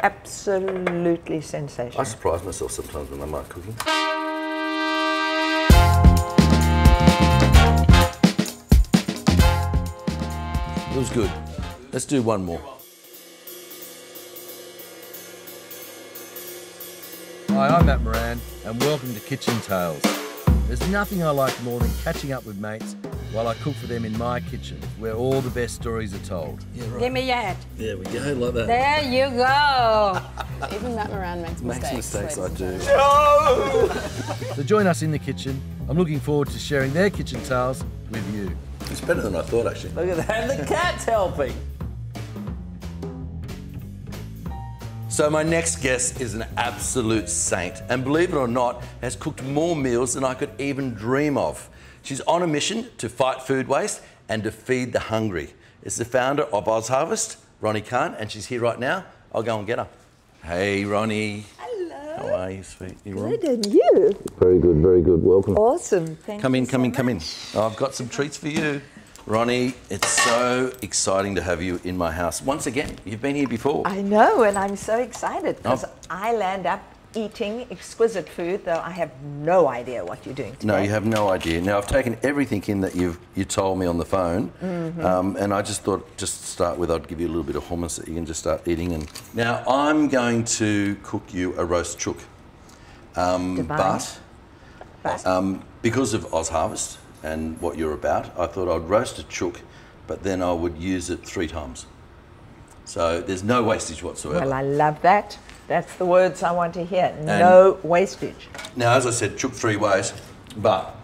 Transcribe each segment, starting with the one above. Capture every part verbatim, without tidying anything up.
Absolutely sensational. I surprise myself sometimes when I'm not cooking. It was good. Let's do one more. Hi, I'm Matt Moran and welcome to Kitchen Tales. There's nothing I like more than catching up with mates while I cook for them in my kitchen, where all the best stories are told. Yeah, right. Give me your head. There we go, like that. There you go. Even Matt Moran makes mistakes. Makes mistakes, I do. No! So join us in the kitchen. I'm looking forward to sharing their kitchen tales with you. It's better than I thought, actually. Look at that, and the cat's helping. So my next guest is an absolute saint, and believe it or not, has cooked more meals than I could even dream of. She's on a mission to fight food waste and to feed the hungry. It's the founder of OzHarvest, Ronni Kahn, and she's here right now. I'll go and get her. Hey, Ronni. Hello. How are you, sweet? You good, and you? Very good, very good. Welcome. Awesome. Thank come in, come so in, come much. in. I've got some treats for you. Ronni, it's so exciting to have you in my house. Once again, you've been here before. I know, and I'm so excited because oh. I land up eating exquisite food, though I have no idea what you're doing today. No, you have no idea. Now, I've taken everything in that you've you told me on the phone, mm-hmm. um, and I just thought, just to start with, I'd give you a little bit of hummus that you can just start eating. And now, I'm going to cook you a roast chook, um, but, but. Um, because of OzHarvest, and what you're about, I thought I'd roast a chook, but then I would use it three times. So there's no wastage whatsoever. Well, I love that. That's the words I want to hear. No and wastage. Now, as I said, chook three ways, but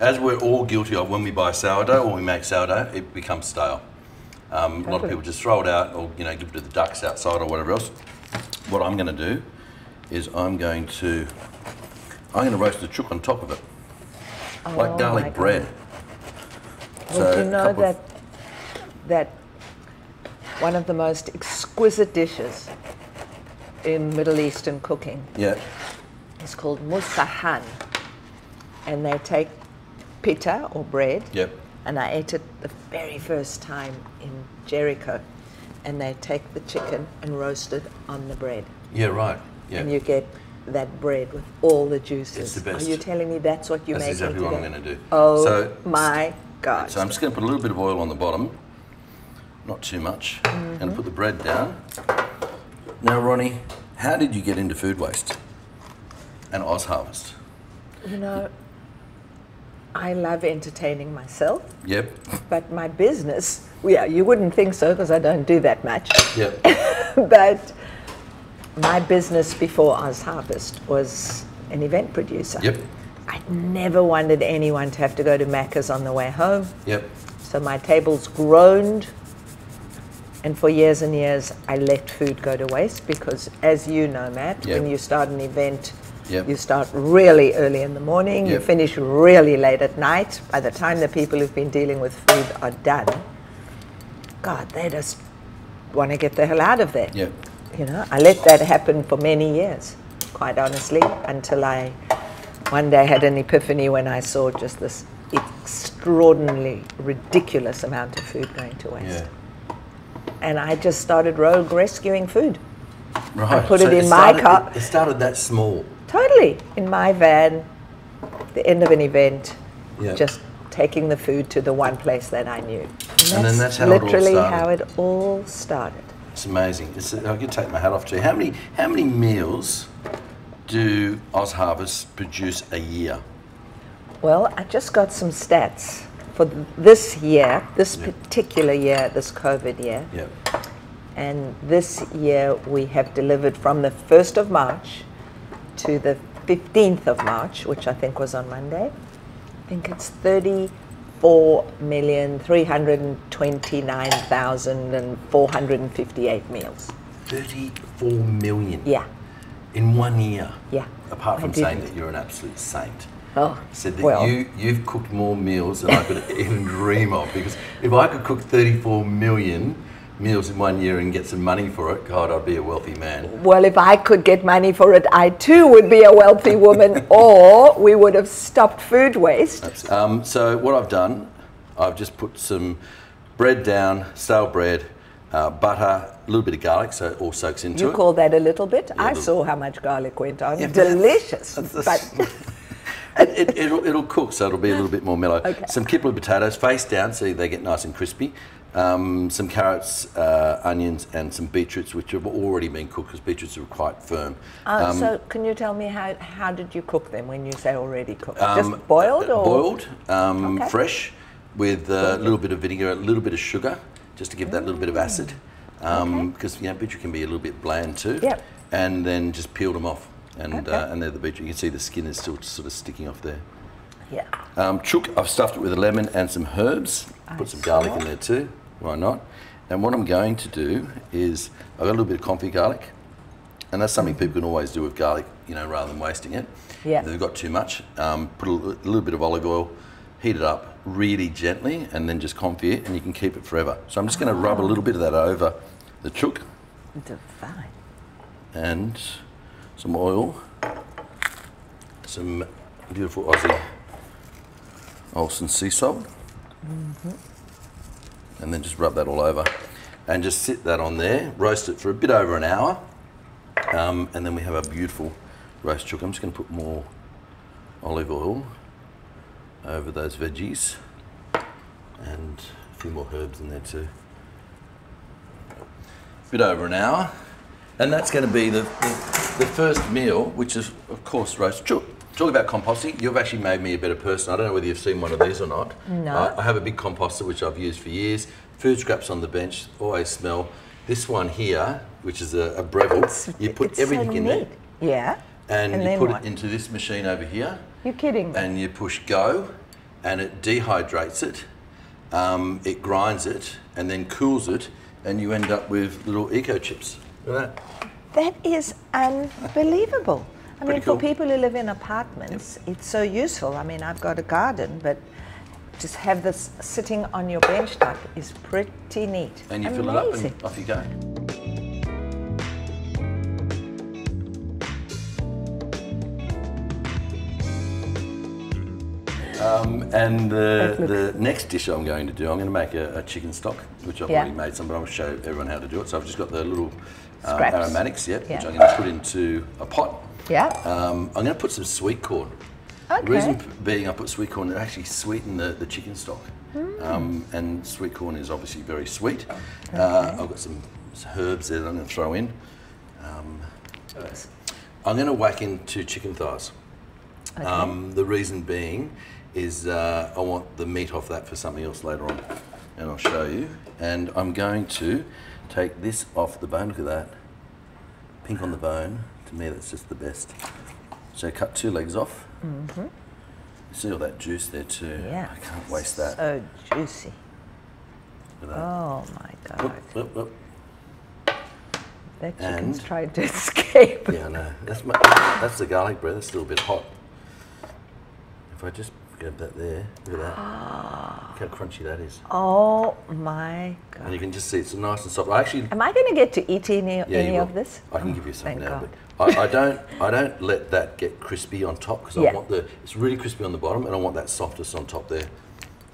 as we're all guilty of when we buy sourdough or we make sourdough, it becomes stale. Um, a lot of people just throw it out or, you know, give it to the ducks outside or whatever else. What I'm going to do is I'm going to, I'm going to roast the chook on top of it. Oh, like garlic bread. Well, so you know that, that one of the most exquisite dishes in Middle Eastern cooking yeah. is called musahan. And they take pita or bread, yep. and I ate it the very first time in Jericho. And they take the chicken and roast it on the bread. Yeah, right. Yeah. And you get that bread with all the juices. It's the best. Are you telling me that's what you make? That's exactly what I'm going to do. Oh so, my God. So I'm just going to put a little bit of oil on the bottom, not too much, mm-hmm. and put the bread down. Now, Ronni, how did you get into food waste and OzHarvest? You know, I love entertaining myself. Yep. But my business, yeah, you wouldn't think so because I don't do that much. Yep. But my business before OzHarvest was an event producer. Yep. I never wanted anyone to have to go to Macca's on the way home. Yep. So my tables groaned, and for years and years I let food go to waste because, as you know, Matt, yep. when you start an event, yep. you start really early in the morning, yep. you finish really late at night. By the time the people who've been dealing with food are done, God, they just want to get the hell out of there. Yep. You know, I let that happen for many years, quite honestly, until I one day had an epiphany when I saw just this extraordinarily ridiculous amount of food going to waste. Yeah. And I just started rogue rescuing food. Right. I put so it in it started, my cup. It started that small. Totally. In my van, at the end of an event, yeah. just taking the food to the one place that I knew. And, and that's, then that's how literally it how it all started. It's amazing. It's, I could take my hat off to you. How many, how many meals do OzHarvest produce a year? Well, I just got some stats for this year, this yep. particular year, this COVID year. Yep. And this year we have delivered from the first of March to the fifteenth of March, which I think was on Monday. I think it's thirty-four million three hundred twenty-nine thousand four hundred fifty-eight meals. thirty-four million? Yeah. In one year? Yeah. Apart from saying that you're an absolute saint. Oh, said that well. you, you've cooked more meals than I could even dream of, because if I could cook thirty-four million meals in one year and get some money for it, God, I'd be a wealthy man. Well, if I could get money for it, I too would be a wealthy woman, or we would have stopped food waste. Um, so what I've done, I've just put some bread down, stale bread, uh, butter, little bit of garlic, so it all soaks into you it. You call that a little bit? Yeah, I little. saw how much garlic went on. Yeah, delicious. But it, it, it'll, it'll cook, so it'll be a little bit more mellow. Okay. Some kippered potatoes, face down, so they get nice and crispy. Um, some carrots, uh, onions, and some beetroots, which have already been cooked because beetroots are quite firm. Uh, um, so, can you tell me how how did you cook them? When you say already cooked, um, just boiled or boiled, um, okay. fresh, with a little bit of vinegar, a little bit of sugar, just to give that little bit of acid, because um, okay. you know beetroot can be a little bit bland too. Yep. And then just peeled them off, and okay. uh, and they're the beetroot. You can see the skin is still sort of sticking off there. Yeah. Um, chook, I've stuffed it with a lemon and some herbs. I Put some garlic it. in there too. Why not? And what I'm going to do is I've got a little bit of confit garlic, and that's something people can always do with garlic, you know, rather than wasting it. Yeah. If they've got too much, um, put a little bit of olive oil, heat it up really gently, and then just confit it, and you can keep it forever. So I'm just going to oh. rub a little bit of that over the chook. Divine. And some oil, some beautiful Aussie Olsen sea salt, mm-hmm. and then just rub that all over and just sit that on there, roast it for a bit over an hour, um, and then we have a beautiful roast chook. I'm just going to put more olive oil over those veggies and a few more herbs in there too. A bit over an hour, and that's going to be the, the, the first meal, which is of course roast chook. Talk about composting. You've actually made me a better person. I don't know whether you've seen one of these or not. No. Uh, I have a big composter which I've used for years. Food scraps on the bench always smell. This one here, which is a, a Breville, it's, you put it's everything so in there. Yeah. And, and you put what? it into this machine over here. You're kidding me. And you push go, and it dehydrates it. Um, it grinds it, and then cools it, and you end up with little eco chips. Look at that. That is unbelievable. I Pretty mean, cool. for people who live in apartments, yep. it's so useful. I mean, I've got a garden, but just have this sitting on your bench top is pretty neat. And you Amazing. fill it up and off you go. Um, and the, the next dish I'm going to do, I'm going to make a, a chicken stock, which I've yeah. already made some, but I'll show everyone how to do it. So I've just got the little um, aromatics, yep, yeah, which I'm going to put into a pot. Yeah. Um, I'm going to put some sweet corn. Okay. The reason being I put sweet corn, it actually sweetens the, the chicken stock. Mm. Um, and sweet corn is obviously very sweet. Okay. Uh, I've got some herbs there that I'm going to throw in. Um, I'm going to whack in two chicken thighs. Okay. Um, the reason being is uh, I want the meat off that for something else later on. And I'll show you. And I'm going to take this off the bone. Look at that. Pink on the bone. To me, that's just the best. So cut two legs off. Mm-hmm. See all that juice there too. Yeah, I can't waste that. So juicy. Look at that. Oh my god. Whoop, whoop, whoop. That chicken's and tried to escape. Yeah, I know. That's my. That's the garlic bread. That's still a bit hot. If I just grab that there, look at that. Oh. Look how crunchy that is. Oh my god. And you can just see it's nice and soft. I actually. Am I going to get to eat any, yeah, any of this? I can oh, give you some now, god. but. I, I don't. I don't let that get crispy on top because yeah. I want the. It's really crispy on the bottom, and I want that softest on top there.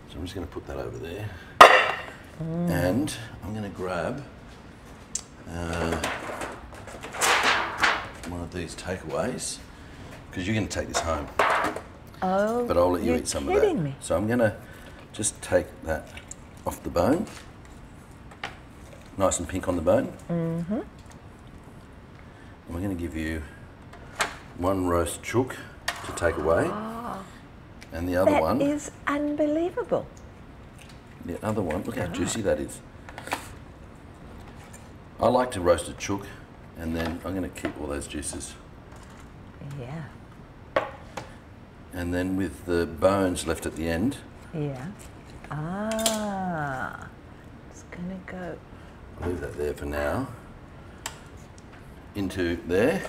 So I'm just going to put that over there, mm. and I'm going to grab uh, one of these takeaways because you're going to take this home. Oh, but I'll let you eat some of that. Me. So I'm going to just take that off the bone, nice and pink on the bone. Mm-hmm. We're going to give you one roast chook to take away, oh, and the other that one is unbelievable. The other one, look how right. juicy that is. I like to roast a chook, and then I'm going to keep all those juices. Yeah. And then with the bones left at the end. Yeah. Ah, it's going to go. I'll leave that there for now. Into there.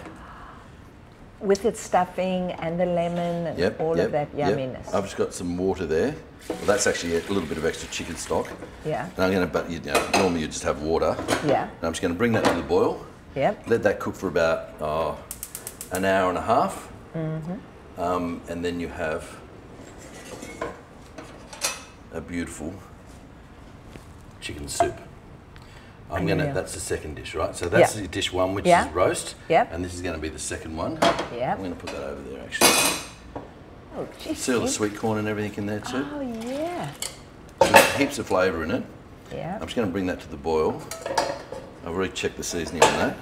With its stuffing and the lemon and yep, all yep, of that yumminess. Yep. I've just got some water there. Well, that's actually a little bit of extra chicken stock. Yeah. And I'm going to, but you know, normally you just have water. Yeah. And I'm just going to bring that to the boil. Yep. Let that cook for about uh, an hour and a half. Mm-hmm. Um, and then you have a beautiful chicken soup. I'm gonna. That's the second dish, right? So that's yeah. dish one, which yeah. is roast. Yep. And this is gonna be the second one. Yeah. I'm gonna put that over there actually. Oh, geez. See all the sweet corn and everything in there too. Oh yeah. There's heaps of flavour in it. Yeah. I'm just gonna bring that to the boil. I've already checked the seasoning on that.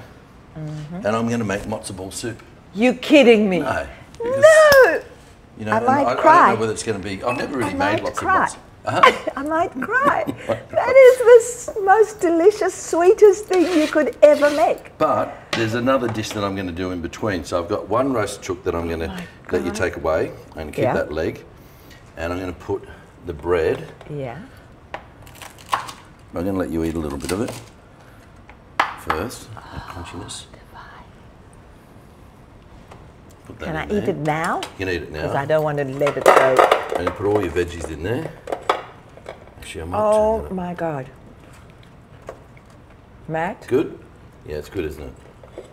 Mm-hmm. And I'm gonna make matzo ball soup. You're kidding me? No. No. You know, I might I, cry. I don't know whether it's gonna be. I've never really I made lots cry. of matzo. Uh-huh. I might cry. That is the most delicious, sweetest thing you could ever make. But there's another dish that I'm going to do in between. So I've got one roast chook that I'm going to oh let you take away. I'm going to keep yeah. that leg. And I'm going to put the bread. Yeah. I'm going to let you eat a little bit of it first. Oh, crunchiness. Put that can I there. eat it now? You can eat it now. Because I don't want to let it go. And you put all your veggies in there. Actually, I might oh my God. Matt? Good? Yeah, it's good, isn't it?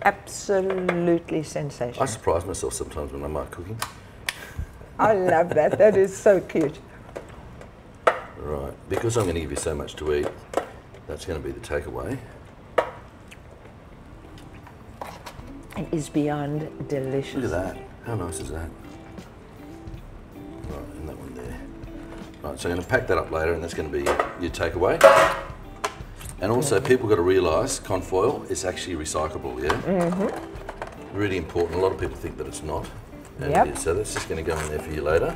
Absolutely sensational. I surprise myself sometimes when I'm out cooking. I love that. That is so cute. Right. Because I'm going to give you so much to eat, that's going to be the takeaway. It is beyond delicious. Look at that. How nice is that? Right, and that one there. Right, so I'm going to pack that up later, and that's going to be your takeaway. And also, people got to realise confoil is actually recyclable, yeah? Mm-hmm. Really important. A lot of people think that it's not. And yep. it is. So that's just going to go in there for you later.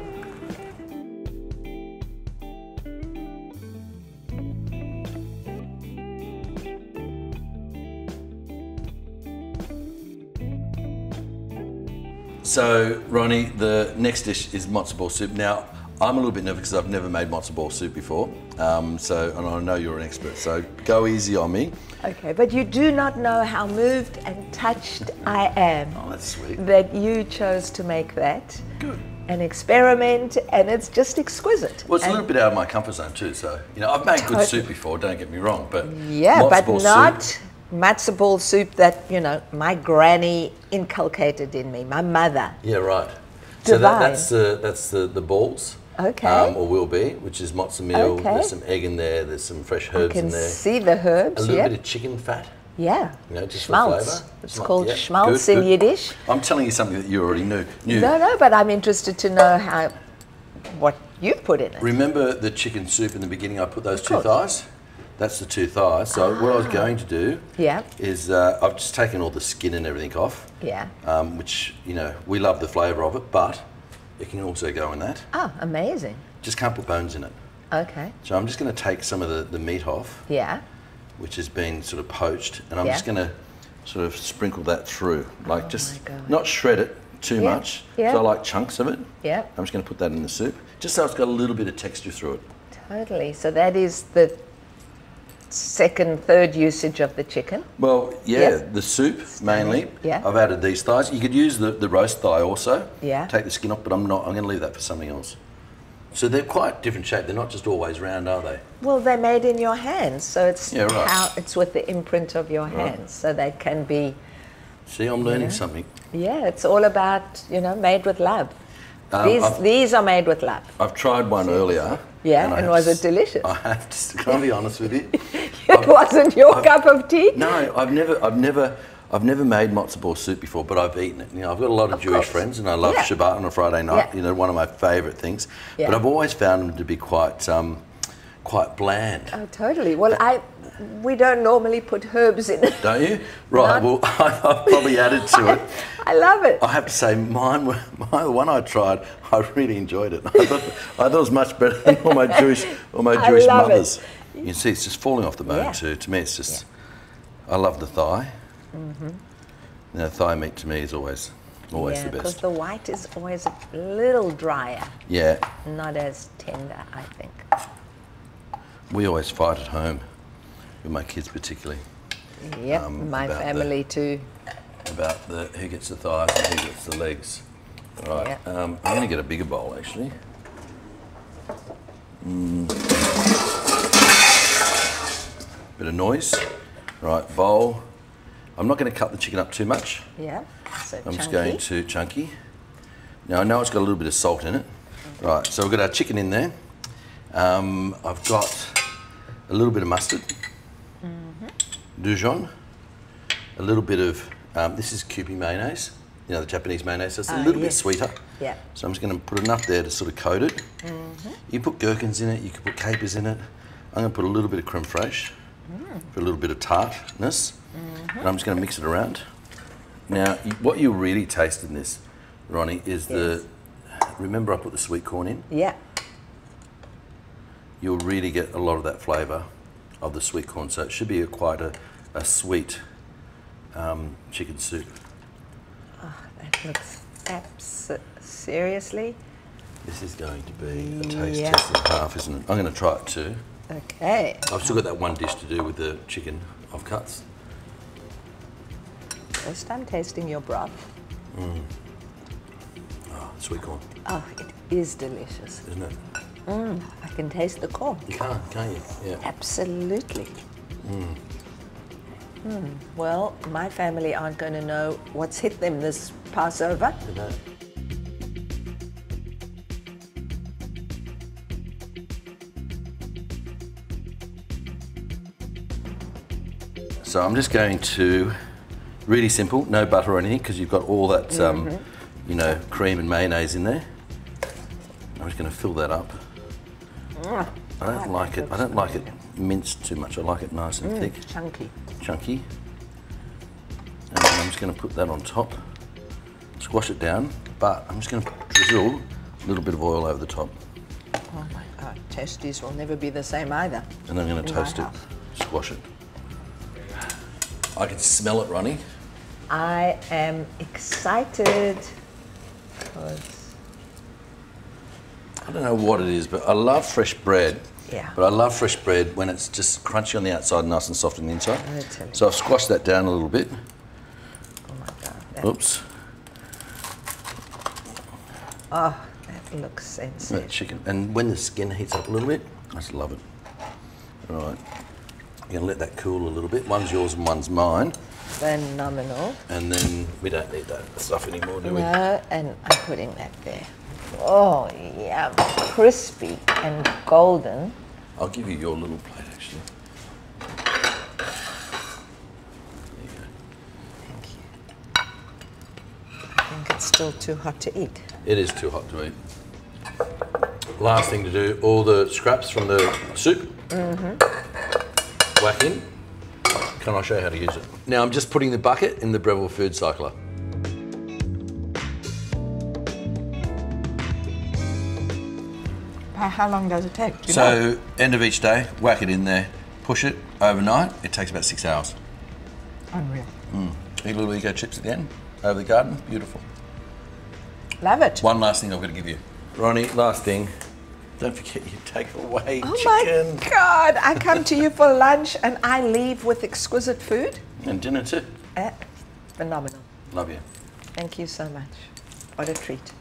So, Ronni, the next dish is matzo ball soup. Now, I'm a little bit nervous because I've never made matzo ball soup before, um, so and I know you're an expert, so go easy on me. Okay, but you do not know how moved and touched I am. Oh, that's sweet. That you chose to make that. Good. An experiment, and it's just exquisite. Well, it's and a little bit out of my comfort zone too, so, you know, I've made totally. good soup before, don't get me wrong, but yeah, matzo but ball not soup, matzo ball soup that, you know, my granny inculcated in me, my mother. Yeah, right. Divine. So that, that's, uh, that's the, the balls. Okay. Um, or will be, which is matzo meal. Okay. There's some egg in there. There's some fresh herbs in there. I can see the herbs. A little yep. bit of chicken fat. Yeah. You know, just schmaltz. For flavour. It's Schmal called yeah. schmaltz good, in good. Yiddish. I'm telling you something that you already knew. knew. No, no, but I'm interested to know how what you put in it. Remember the chicken soup in the beginning? I put those of two course. thighs. That's the two thighs. So ah. what I was going to do yeah. is uh, I've just taken all the skin and everything off. Yeah. Um, which you know we love the flavour of it, but. It can also go in that. Oh, amazing. Just can't put bones in it. Okay. So I'm just going to take some of the, the meat off. Yeah. Which has been sort of poached. And I'm yeah. just going to sort of sprinkle that through. Like oh just not shred it too yeah. much. Yeah. So I like chunks of it. Yeah. I'm just going to put that in the soup. Just so it's got a little bit of texture through it. Totally. So that is the second, third usage of the chicken. Well, yeah, yeah. the soup mainly. Yeah. I've added these thighs. You could use the, the roast thigh also. Yeah. Take the skin off, but I'm not. I'm going to leave that for something else. So they're quite different shape. They're not just always round, are they? Well, they're made in your hands, so it's yeah, right. how it's with the imprint of your right. hands, so they can be. See, I'm learning you know, something. Yeah, it's all about you know made with love. Um, these I've, these are made with love. I've tried one earlier. Yeah, and, and was it delicious? I have to. Can I be honest with you? It I've, wasn't your I've, cup of tea. No, I've never, I've never, I've never made matzo ball soup before, but I've eaten it. You know, I've got a lot of, of Jewish course. friends, and I love yeah. Shabbat on a Friday night. Yeah. You know, one of my favourite things. Yeah. But I've always found them to be quite, um, quite bland. Oh, totally. Well, I. We don't normally put herbs in it. Don't you? Right, no. well, I've, I've probably added to it. I, I love it. I have to say, mine, were, my, the one I tried, I really enjoyed it. I thought, I thought it was much better than all my Jewish, all my Jewish mothers. It. You can see it's just falling off the bone yeah. too. To me, it's just, yeah. I love the thigh. Mm-hmm. You know, thigh meat to me is always, always yeah, the best. Because the white is always a little drier. Yeah. Not as tender, I think. We always fight at home. With my kids particularly. Yep, um, my family the, too. About the who gets the thighs and who gets the legs. All right, yep. um, I'm gonna get a bigger bowl actually. Mm. Bit of noise. Right, bowl. I'm not gonna cut the chicken up too much. Yeah, so I'm chunky. just going to chunky. Now I know it's got a little bit of salt in it. Mm-hmm. Right, so we've got our chicken in there. Um, I've got a little bit of mustard. Dijon, a little bit of, um, this is Kewpie mayonnaise, you know, the Japanese mayonnaise, so it's a uh, little yes. bit sweeter. Yeah. So I'm just going to put enough there to sort of coat it. Mm-hmm. You put gherkins in it, you could put capers in it. I'm going to put a little bit of creme fraiche mm. for a little bit of tartness, mm-hmm. and I'm just going to mix it around. Now, what you really taste in this, Ronnie, is yes. the, remember I put the sweet corn in? Yeah. You'll really get a lot of that flavour of the sweet corn, so it should be a, quite a, a sweet um, chicken soup. Oh, that looks absolutely, seriously? This is going to be a taste yeah. test and a half, isn't it? I'm going to try it too. Okay. I've still got that one dish to do with the chicken I've cut. First time tasting your broth. Mm. Oh, sweet corn. Oh, it is delicious. Isn't it? Mm, I can taste the corn. You can, can you? Yeah. Absolutely. Mm. Mm. Well, my family aren't going to know what's hit them this Passover. They don't. So I'm just going to, really simple, no butter or anything, because you've got all that, um, mm-hmm. you know, cream and mayonnaise in there. I'm just going to fill that up. Mm. I don't I like it. I don't like it minced too much. I like it nice and mm, thick, chunky, chunky. And I'm just going to put that on top, squash it down. But I'm just going to drizzle a little bit of oil over the top. Oh my God, tasties will never be the same either. And I'm going to toast it, squash it. I can smell it, Ronnie. I am excited. Because I don't know what it is, but I love fresh bread. Yeah. But I love fresh bread when it's just crunchy on the outside and nice and soft on the inside. So I've squashed that down a little bit. Oh my God. That... Oops. Oh, that looks sensitive. That chicken. And when the skin heats up a little bit, I just love it. All right. I'm going to let that cool a little bit. One's yours and one's mine. Phenomenal. And then we don't need that stuff anymore, do we? No, and I'm putting that there. Oh, yeah, crispy and golden. I'll give you your little plate, actually. There you go. Thank you. I think it's still too hot to eat. It is too hot to eat. Last thing to do, all the scraps from the soup. Mm-hmm. Whack in. Can I show you how to use it? Now I'm just putting the bucket in the Breville food cycler. How long does it take? Do you so know? End of each day, whack it in there, push it overnight. It takes about six hours. Unreal. Mm. Eat a little ego chips at the end, over the garden, beautiful. Love it. One last thing I've got to give you. Ronnie, last thing. Don't forget you take away oh chicken. Oh my God, I come to you for lunch and I leave with exquisite food. And dinner too. Uh, phenomenal. Love you. Thank you so much. What a treat.